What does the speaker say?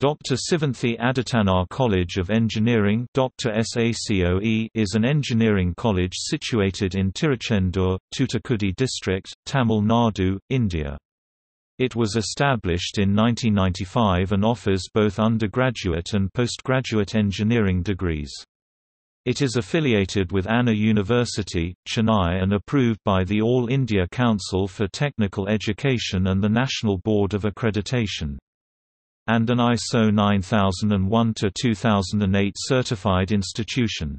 Dr. Sivanthi Aditanar College of Engineering is an engineering college situated in Tiruchendur, Thoothukudi district, Tamil Nadu, India. It was established in 1995 and offers both undergraduate and postgraduate engineering degrees. It is affiliated with Anna University, Chennai and approved by the All India Council for Technical Education and the National Board of Accreditation, and an ISO 9001:2008 certified institution.